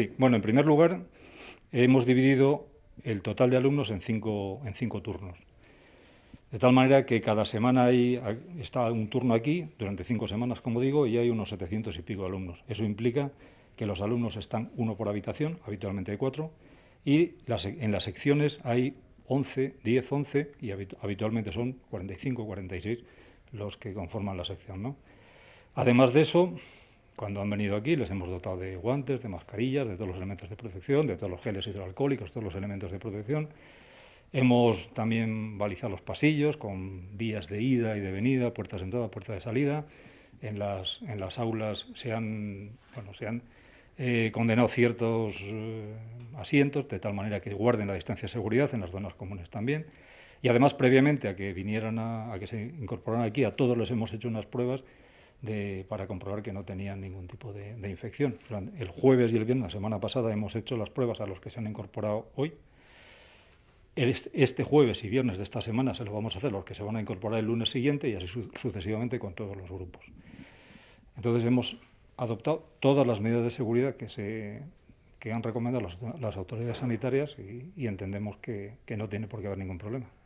Sí, bueno, en primer lugar, hemos dividido el total de alumnos en cinco turnos. De tal manera que cada semana está un turno aquí, durante 5 semanas, como digo, y hay unos 700 y pico alumnos. Eso implica que los alumnos están 1 por habitación, habitualmente hay 4, y en las secciones hay 11, 10, 11, y habitualmente son 45, 46 los que conforman la sección, ¿no? Además de eso, cuando han venido aquí les hemos dotado de guantes, de mascarillas, de todos los elementos de protección, de todos los geles hidroalcohólicos, todos los elementos de protección. Hemos también balizado los pasillos con vías de ida y de venida, puertas de entrada, puertas de salida. En las aulas se han condenado ciertos asientos, de tal manera que guarden la distancia de seguridad en las zonas comunes también. Y además, previamente a que vinieran a que se incorporaran aquí, a todos les hemos hecho unas pruebas para comprobar que no tenían ningún tipo de infección. El jueves y el viernes, la semana pasada, hemos hecho las pruebas a los que se han incorporado hoy. Este jueves y viernes de esta semana se lo vamos a hacer los que se van a incorporar el lunes siguiente y así sucesivamente con todos los grupos. Entonces hemos adoptado todas las medidas de seguridad que han recomendado las autoridades sanitarias y entendemos que no tiene por qué haber ningún problema.